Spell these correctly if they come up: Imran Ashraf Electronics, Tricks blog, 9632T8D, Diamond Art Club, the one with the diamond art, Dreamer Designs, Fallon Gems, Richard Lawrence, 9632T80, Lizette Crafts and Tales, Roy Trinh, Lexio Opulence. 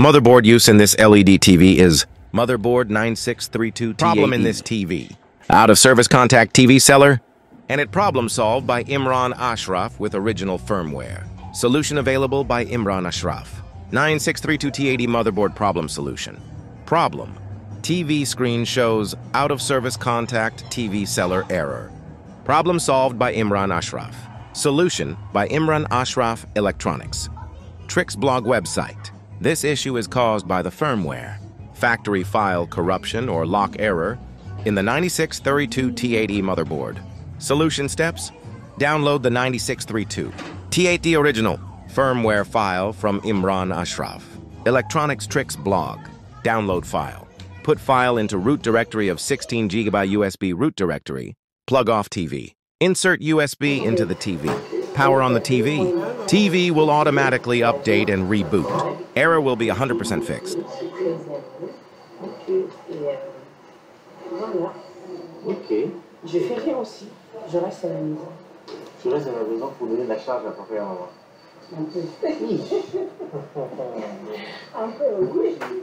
Motherboard use in this LED TV is motherboard 9632T80. Problem in this TV. Out of service contact TV seller, and it problem solved by Imran Ashraf with original firmware. Solution available by Imran Ashraf. 9632T80 motherboard problem solution. Problem: TV screen shows out of service contact TV seller error. Problem solved by Imran Ashraf. Solution by Imran Ashraf Electronics. Tricks blog website. This issue is caused by the firmware, factory file corruption or lock error in the 9632T80 motherboard. Solution steps: download the 9632T8D original firmware file from Imran Ashraf Electronics Tricks blog. Download file. Put file into root directory of 16GB USB root directory. Plug off TV. Insert USB into the TV. Power on the TV. TV will automatically update and reboot. Error will be 100% fixed. Okay. Je fais rien aussi. Je reste à la maison. Tu restes à la maison pour donner de la charge à papa et à maman. Un peu. Un peu, oui.